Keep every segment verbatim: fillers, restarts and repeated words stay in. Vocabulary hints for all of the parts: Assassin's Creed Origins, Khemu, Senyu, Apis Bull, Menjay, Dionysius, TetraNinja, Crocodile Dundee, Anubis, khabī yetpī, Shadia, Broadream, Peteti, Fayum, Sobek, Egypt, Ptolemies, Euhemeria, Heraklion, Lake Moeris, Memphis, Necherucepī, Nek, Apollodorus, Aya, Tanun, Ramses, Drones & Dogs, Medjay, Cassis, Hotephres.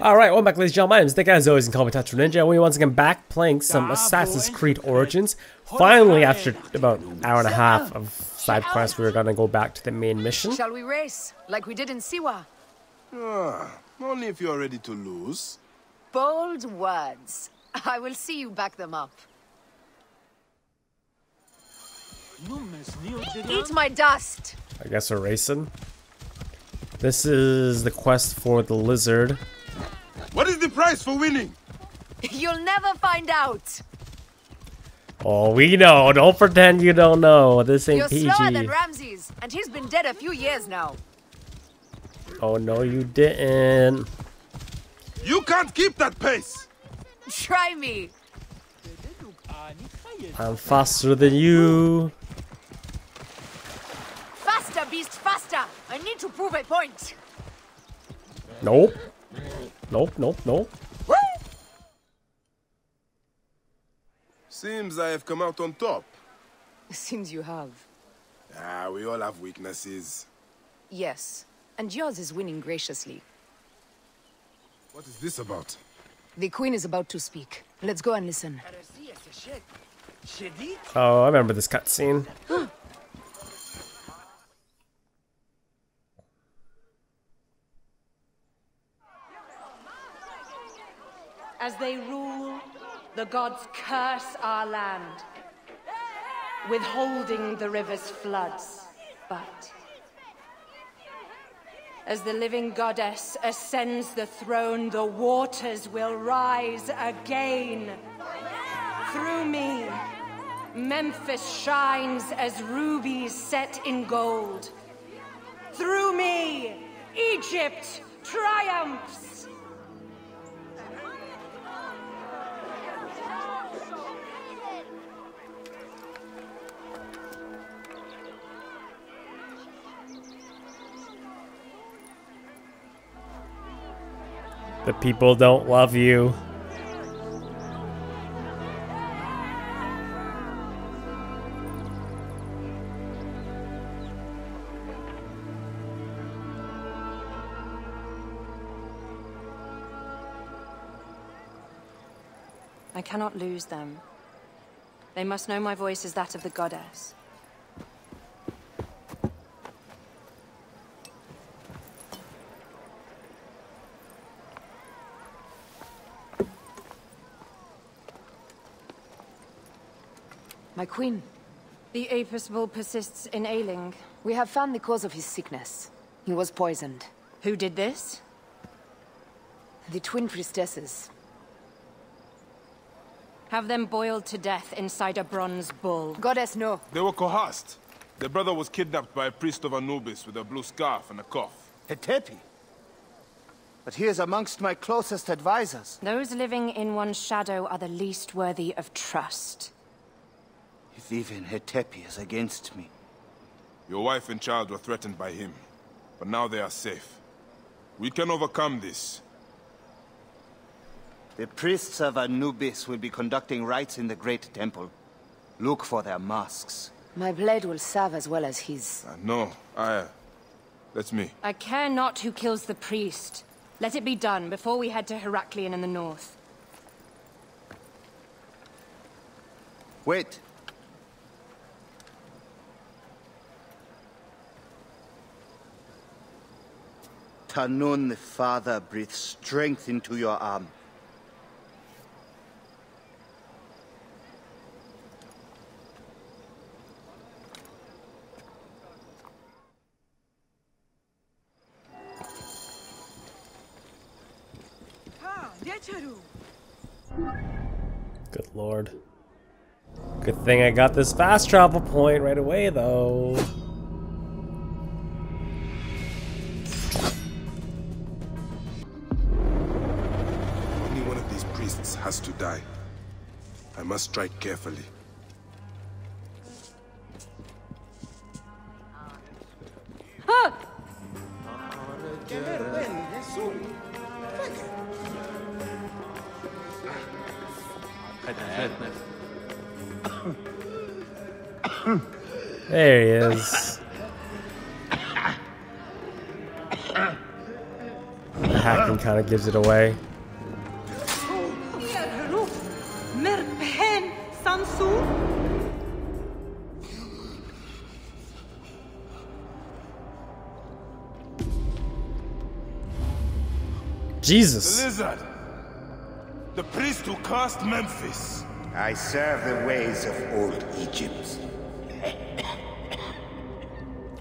Alright, welcome back, ladies and gentlemen. It's Nick, as always, in Combat TetraNinja. We're once again back playing some Assassin's Creed Origins. Finally, after about an hour and a half of side quests, we were going to go back to the main mission. Shall we race, like we did in Siwa? Ah, only if you're ready to lose. Bold words. I will see you back them up. Eat my dust! I guess we're racing. This is the quest for the lizard. What is the prize for winning? You'll never find out. Oh, we know. Don't pretend you don't know. This ain't P G. You're slower than Ramses, and he's been dead a few years now. Oh, no, you didn't. You can't keep that pace. Try me. I'm faster than you. Faster, beast, faster. I need to prove a point. Nope. Nope, nope, nope. Seems I have come out on top. Seems you have. Ah, we all have weaknesses. Yes, and yours is winning graciously. What is this about? The queen is about to speak. Let's go and listen. Oh, I remember this cutscene. As they rule, the gods curse our land, withholding the river's floods. But as the living goddess ascends the throne, the waters will rise again. Through me, Memphis shines as rubies set in gold. Through me, Egypt triumphs. The people don't love you. I cannot lose them. They must know my voice is that of the goddess. My queen. The Apis Bull persists in ailing. We have found the cause of his sickness. He was poisoned. Who did this? The twin priestesses. Have them boiled to death inside a bronze bull. Goddess, no. They were coerced. Their brother was kidnapped by a priest of Anubis with a blue scarf and a cough. Hetepi? But he is amongst my closest advisors. Those living in one's shadow are the least worthy of trust. If even Hetepi is against me. Your wife and child were threatened by him, but now they are safe. We can overcome this. The priests of Anubis will be conducting rites in the great temple. Look for their masks. My blade will serve as well as his. Uh, no, Aya. That's me. I care not who kills the priest. Let it be done before we head to Heraklion in the north. Wait. Tanun, the father, breathes strength into your arm. Good lord. Good thing I got this fast travel point right away, though. Has to die. I must strike carefully. Ah! There he is. The hacking kind of gives it away. Jesus. The lizard. The priest who cursed Memphis. I serve the ways of old Egypt.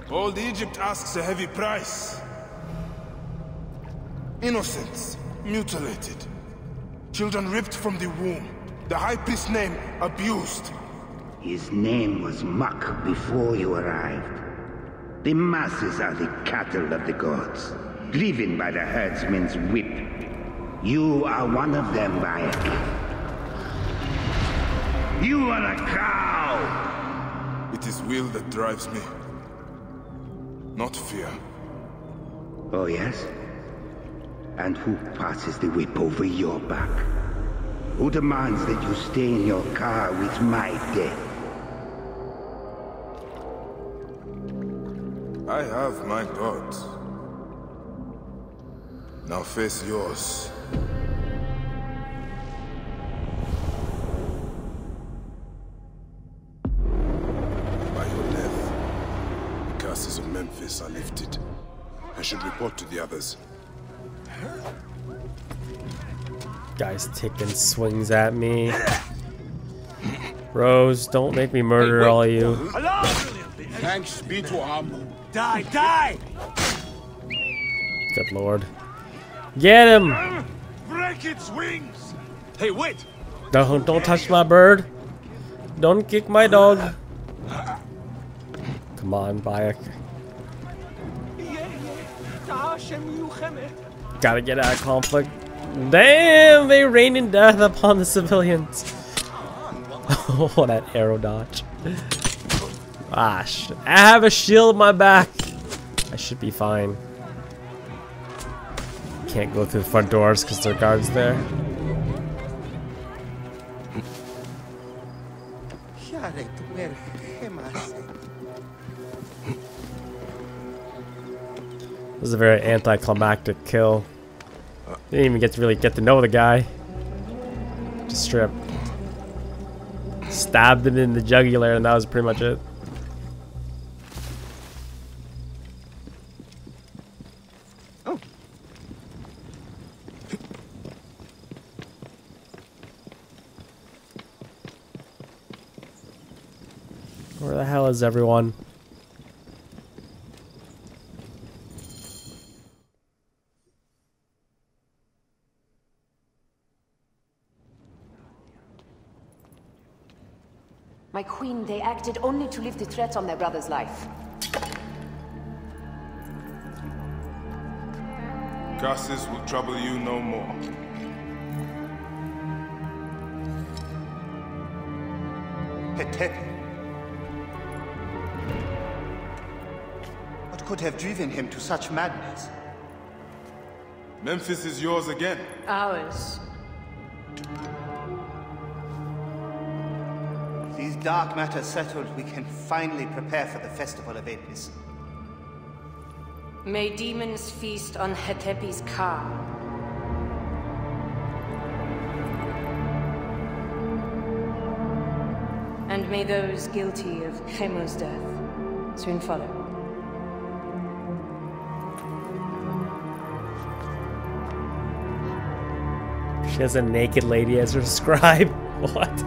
Old Egypt asks a heavy price. Innocents mutilated. Children ripped from the womb. The high priest's name abused. His name was Muk before you arrived. The masses are the cattle of the gods, driven by the herdsman's whip. You are one of them, Bayek. You are a cow! It is will that drives me, not fear. Oh, yes? And who passes the whip over your back? Who demands that you stay in your car with my death? I have my gods. Now face yours. By your death, the curses of Memphis are lifted. I should report to the others. Guy's taking swings at me. Rose, don't make me murder hey, all of you. Hello? Thanks be to Amu. Die, die! Good lord. Get him! Break its wings. Hey, wait! Don't don't touch my bird. Don't kick my dog. Come on, Bayek. Gotta get out of conflict. Damn! They rain in death upon the civilians. Oh, that arrow dodge. Ah, shit. I have a shield in my back. I should be fine. Can't go through the front doors because there are guards there. This is a very anticlimactic kill. Didn't even get to really get to know the guy. Just straight up stabbed him in the jugular, and that was pretty much it. Where the hell is everyone? My queen, they acted only to lift the threat on their brother's life. Cassis will trouble you no more. Peteti. Could have driven him to such madness. Memphis is yours again. Ours. If these dark matters settled, we can finally prepare for the festival of Apis. May demons feast on Hetepi's car. And may those guilty of Khemu's death soon follow. She has a naked lady as her scribe. What?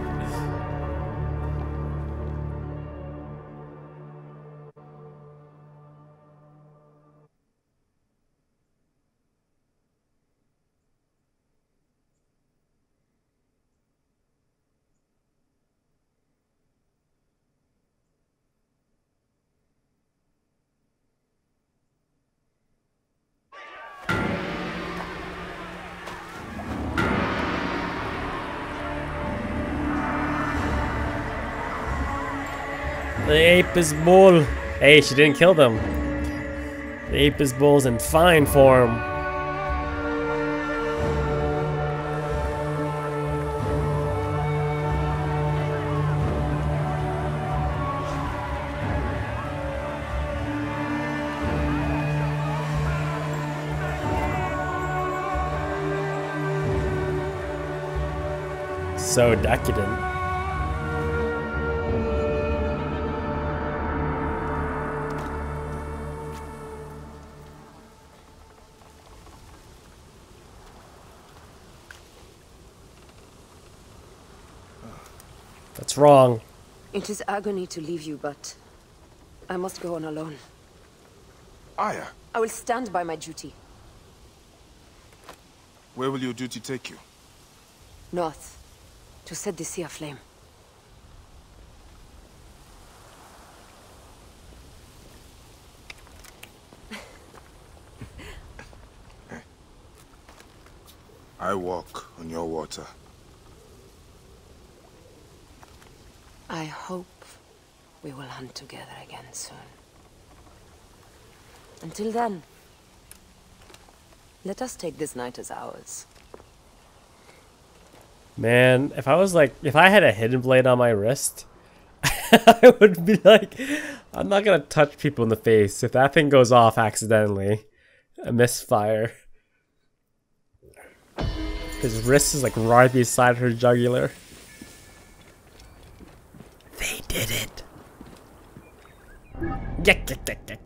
The Apis Bull. Hey, she didn't kill them. The Apis Bull's in fine form. So decadent. That's wrong. It is agony to leave you, but I must go on alone. Aya. I will stand by my duty. Where will your duty take you? North, to set the sea aflame. I walk on your water. I hope we will hunt together again soon. Until then, let us take this night as ours. Man, if I was like, if I had a hidden blade on my wrist, I would be like, I'm not gonna touch people in the face. If that thing goes off accidentally, a misfire. His wrist is like right beside her jugular. They did it. Yuck, yuck, yuck, yuck.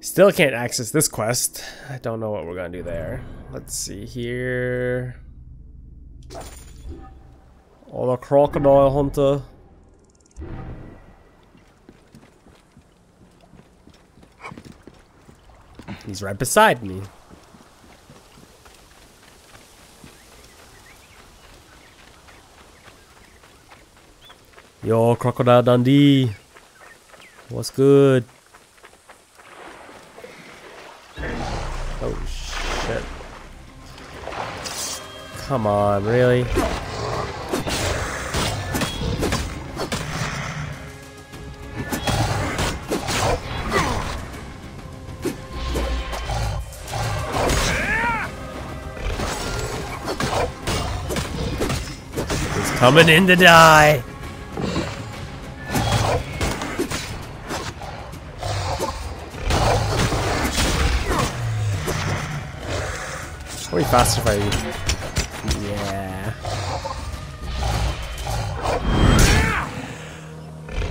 Still can't access this quest. I don't know what we're gonna do there. Let's see here. Oh, the crocodile hunter. He's right beside me. Yo, Crocodile Dundee. What's good? Oh shit. Come on, really? He's coming in to die. Probably faster if I... Yeah.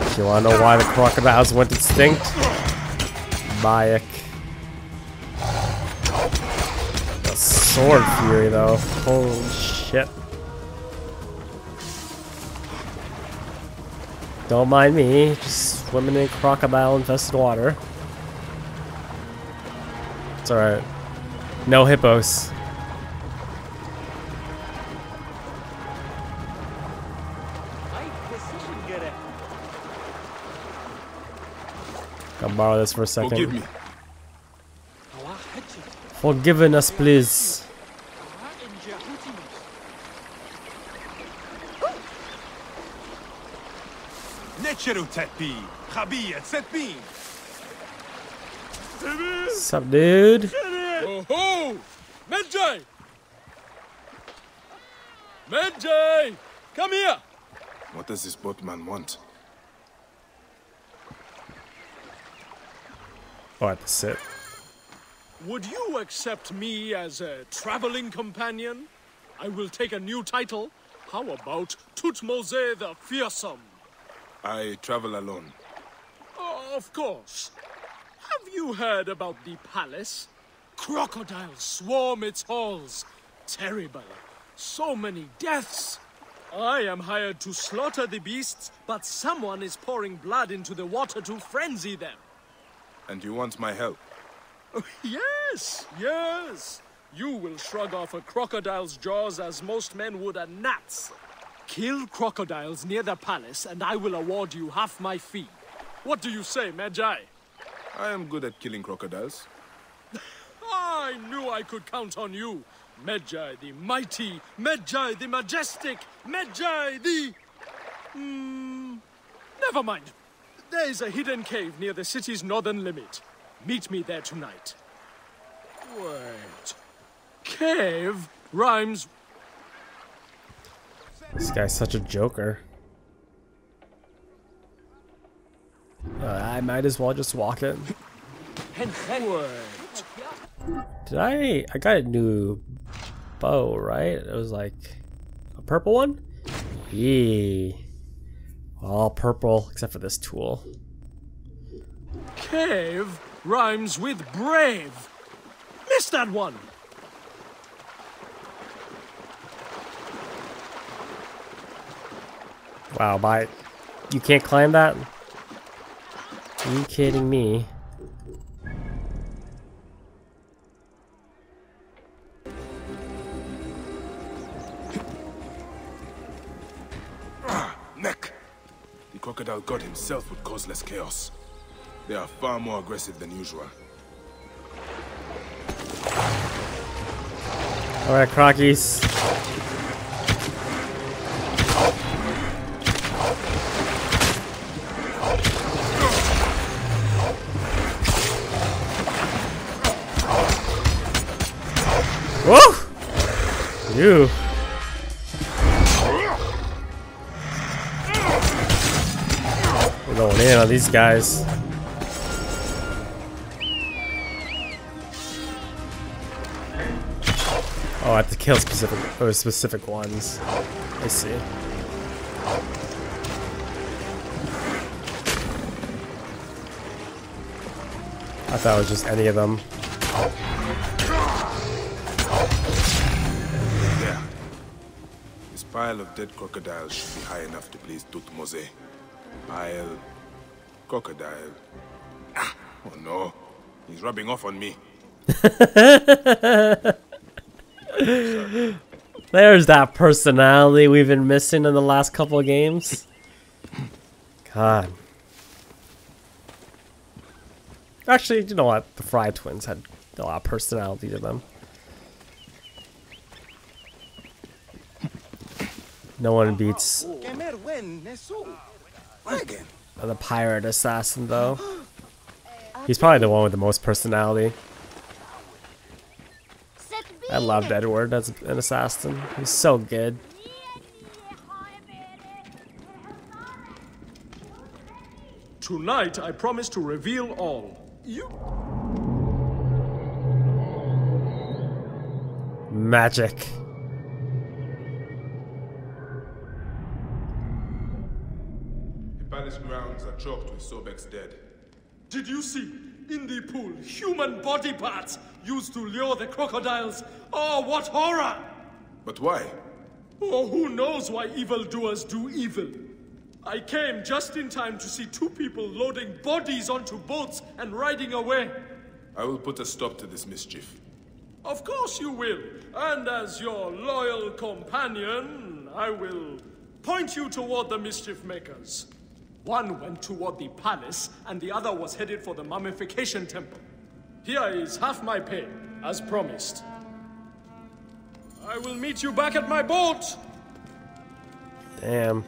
Do you wanna know why the crocodiles went extinct? Bayek. The sword fury though. Holy shit. Don't mind me, just swimming in crocodile infested water. It's alright. No hippos. Can borrow this for a second. Forgive me. Forgiven us, please. Necherucepī, khabī yetpī. What's up, dude? Oh, Menjay! Menjay! Come here! What does this boatman want? Oh, that's it. Would you accept me as a traveling companion? I will take a new title. How about Thutmose the Fearsome? I travel alone. Oh, of course. Have you heard about the palace? Crocodiles swarm its halls. Terrible. So many deaths. I am hired to slaughter the beasts, but someone is pouring blood into the water to frenzy them. And you want my help? Oh, yes, yes. You will shrug off a crocodile's jaws as most men would a gnat's. Kill crocodiles near the palace, and I will award you half my fee. What do you say, Medjay? I am good at killing crocodiles. I knew I could count on you. Medjay the mighty, Medjay the majestic, Medjay the... Mm, never mind. There is a hidden cave near the city's northern limit. Meet me there tonight. Wait. Cave rhymes... This guy's such a joker. Uh, I might as well just walk in. Wait. Did I? I got a new bow, right? It was like a purple one? Yee. All purple except for this tool. Cave rhymes with brave. Missed that one. Wow, Bayek. You can't climb that? Are you kidding me? Ah, Neck! The crocodile god himself would cause less chaos. They are far more aggressive than usual. Alright, Crockies. Whoa! You. We're going in on these guys. Oh, I have to kill specific or specific ones. I see. I thought it was just any of them. Pile of dead crocodiles should be high enough to please Thutmose. Pile... crocodile... Ah! Oh no! He's rubbing off on me! There's that personality we've been missing in the last couple of games. God. Actually, you know what? The Fry Twins had a lot of personality to them. No one beats the pirate assassin, though. He's probably the one with the most personality. I loved Edward as an assassin. He's so good. Tonight, I promise to reveal all. You magic. Grounds are choked with Sobek's dead. Did you see, in the pool, human body parts used to lure the crocodiles? Oh, what horror! But why? Oh, who knows why evildoers do evil? I came just in time to see two people loading bodies onto boats and riding away. I will put a stop to this mischief. Of course you will. And as your loyal companion, I will point you toward the mischief makers. One went toward the palace, and the other was headed for the mummification temple. Here is half my pay, as promised. I will meet you back at my boat! Damn.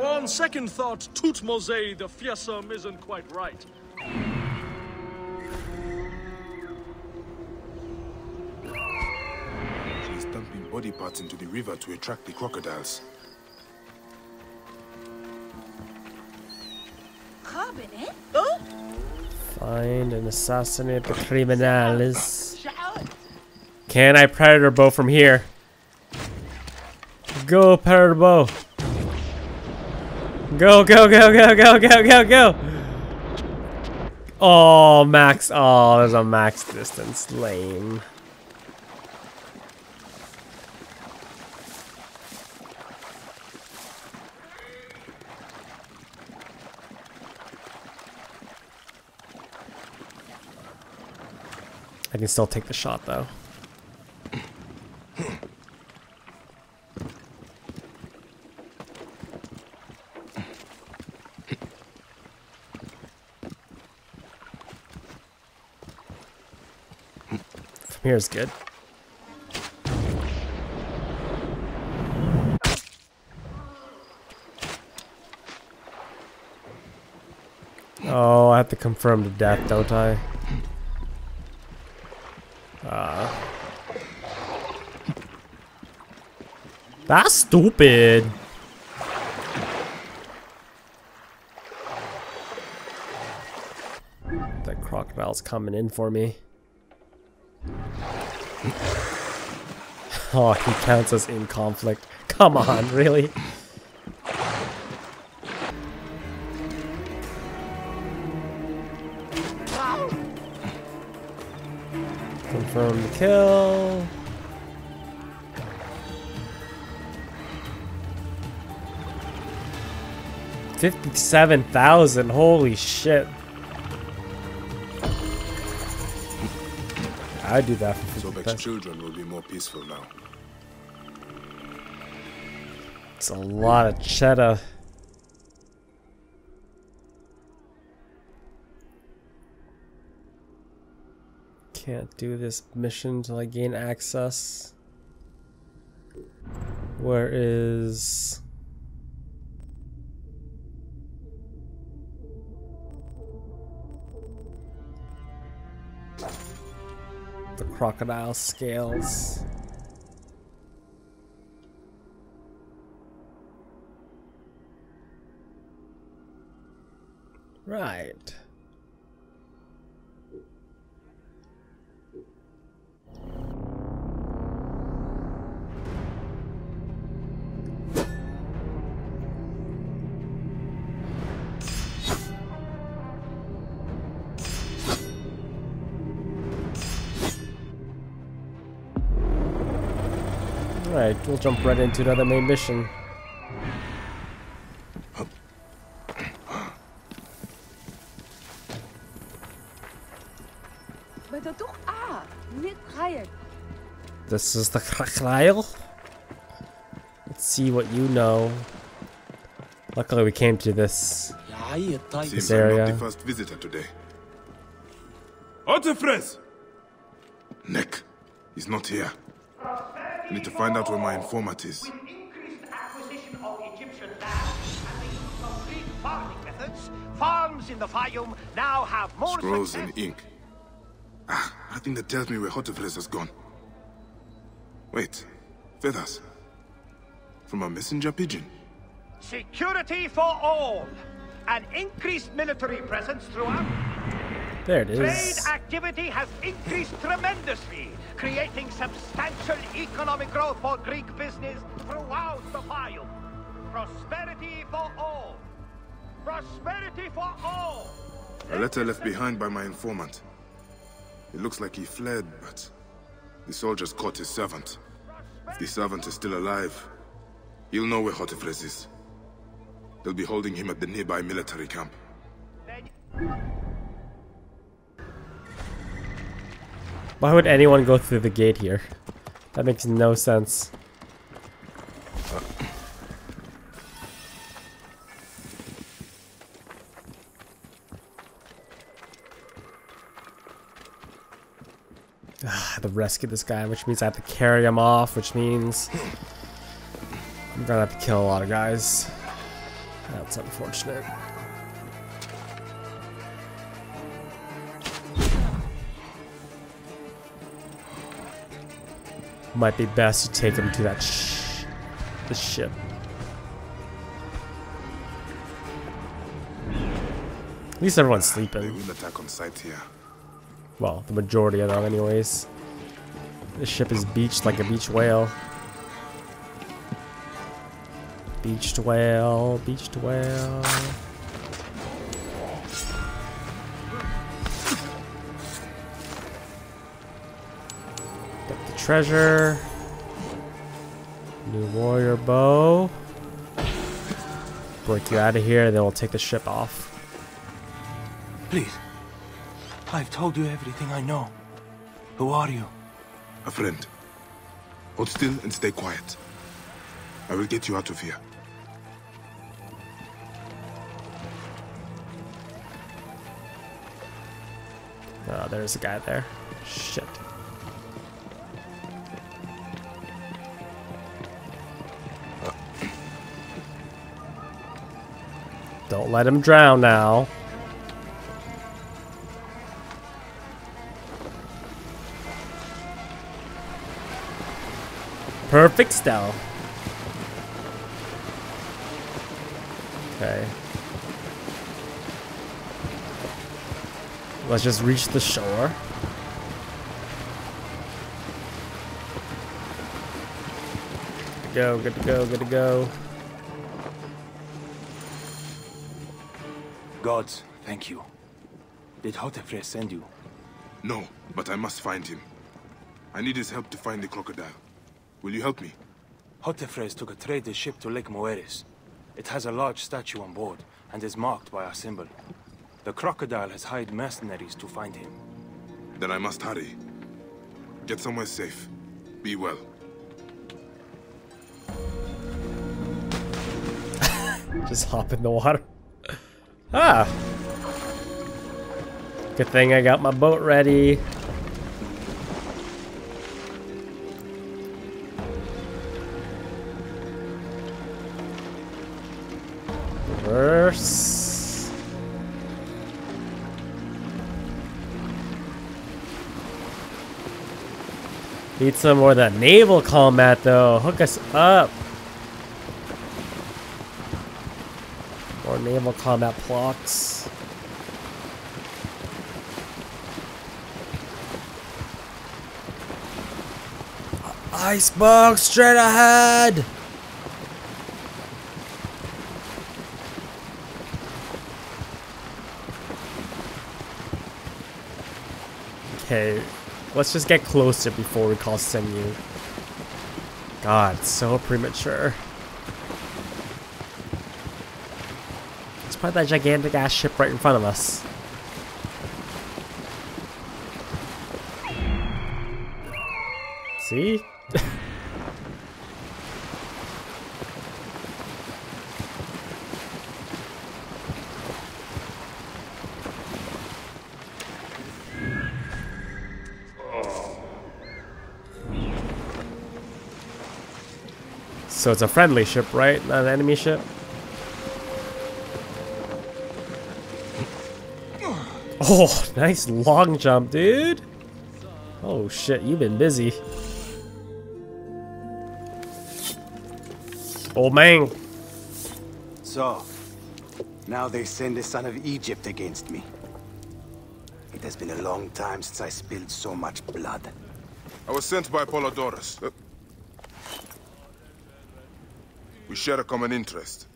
On second thought, Thutmose the fearsome isn't quite right. She's dumping body parts into the river to attract the crocodiles. Find and assassinate the criminals. Can I predator bow from here? Go predator bow. Go go go go go go go go. Oh max. Oh, there's a max distance. Lame. I can still take the shot, though. From here is good. Oh, I have to confirm to death, don't I? That's stupid. That crocodile's coming in for me. Oh, he counts us in conflict. Come on, really? Confirm the kill. Fifty-seven thousand. Holy shit! I do that for fifty thousand. Sobek's children will be more peaceful now. It's a lot of cheddar. Can't do this mission till I gain access. Where is? The crocodile scales. Right. Alright, we'll jump right into another main mission. This is the Heraklion. Let's see what you know. Luckily, we came to this, this area. Seems I'm not the first visitor today. Hotephres! Nek is not here. I need to find out where my informant is. With increased acquisition of Egyptian land and the use of Greek farming methods, farms in the Fayum now have more scrolls and ink. Ah, nothing that tells me where Hotephres has gone. Wait, feathers from a messenger pigeon. Security for all, an increased military presence throughout. There it is. Trade activity has increased tremendously, creating substantial economic growth for Greek business throughout the Fayum. Prosperity for all. Prosperity for all. A letter left behind by my informant. It looks like he fled, but the soldiers caught his servant. If the servant is still alive, he'll know where Hotephres is. They'll be holding him at the nearby military camp. Why would anyone go through the gate here? That makes no sense. Uh. I have to rescue this guy, which means I have to carry him off, which means I'm gonna have to kill a lot of guys. That's unfortunate. Might be best to take him to that sh the ship. At least everyone's sleeping. They will attack on sight here. Well, the majority of them, anyways. This ship is beached like a beach whale. Beached whale, beached whale. Treasure, new warrior bow. Break you out of here, then we'll take the ship off. Please, I've told you everything I know. Who are you? A friend. Hold still and stay quiet. I will get you out of here. Oh, there's a guy there. Shit. Don't let him drown now. Perfect stealth. Okay. Let's just reach the shore. go, good to go, good to go. Gods, thank you. Did Hotephres send you? No, but I must find him. I need his help to find the crocodile. Will you help me? Hotephres took a trader's ship to Lake Moeris. It has a large statue on board, and is marked by our symbol. The crocodile has hired mercenaries to find him. Then I must hurry. Get somewhere safe. Be well. Just hop in the water. Ah! Good thing I got my boat ready. Reverse. Need some more of that naval combat, though. Hook us up. More naval combat plots. Iceberg straight ahead. Okay. Let's just get closer before we call Senyu. God, so premature. It's probably that gigantic ass ship right in front of us. See? So it's a friendly ship, right? Not an enemy ship? Oh, nice long jump, dude! Oh shit, you've been busy. Old man. So, now they send the son of Egypt against me. It has been a long time since I spilled so much blood. I was sent by Apollodorus. We share a common interest.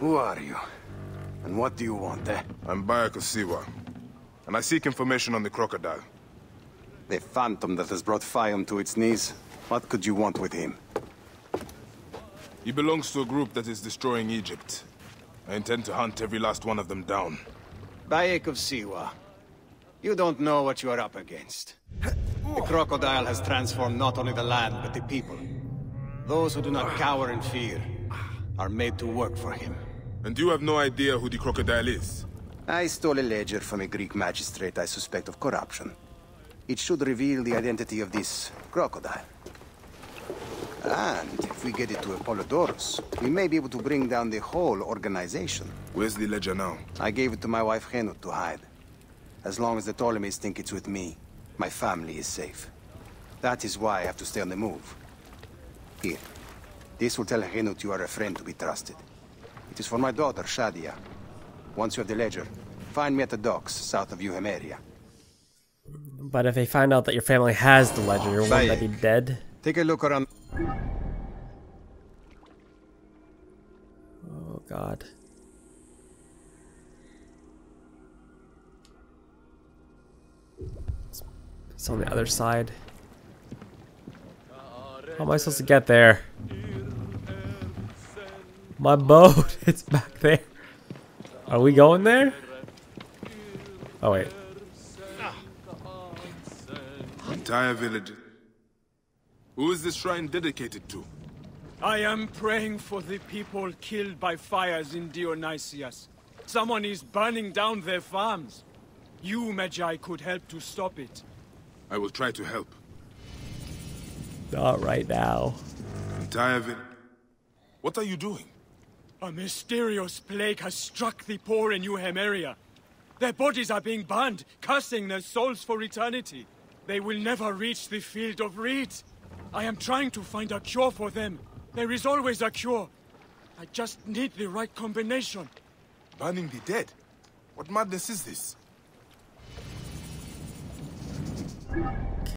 Who are you? And what do you want there? Eh? I'm Bayek of Siwa, and I seek information on the crocodile. The phantom that has brought Fayum to its knees. What could you want with him? He belongs to a group that is destroying Egypt. I intend to hunt every last one of them down. Bayek of Siwa, you don't know what you are up against. The crocodile has transformed not only the land, but the people. Those who do not cower in fear are made to work for him. And you have no idea who the crocodile is? I stole a ledger from a Greek magistrate I suspect of corruption. It should reveal the identity of this crocodile. And if we get it to Apollodorus, we may be able to bring down the whole organization. Where's the ledger now? I gave it to my wife Henut to hide. As long as the Ptolemies think it's with me, my family is safe. That is why I have to stay on the move. Here. This will tell Henut you are a friend to be trusted. It is for my daughter, Shadia. Once you have the ledger, find me at the docks south of Euhemeria. But if they find out that your family has the ledger, won't they be dead? Take a look around. Oh, God. It's on the other side. How am I supposed to get there? My boat, it's back there. Are we going there? Oh wait. Entire village. Who is this shrine dedicated to? I am praying for the people killed by fires in Dionysius. Someone is burning down their farms. You, Medjay, could help to stop it. I will try to help. Not right now. Entire. What are you doing? A mysterious plague has struck the poor in Euhemeria. Their bodies are being burned, cursing their souls for eternity. They will never reach the field of reeds. I am trying to find a cure for them. There is always a cure. I just need the right combination. Burning the dead? What madness is this?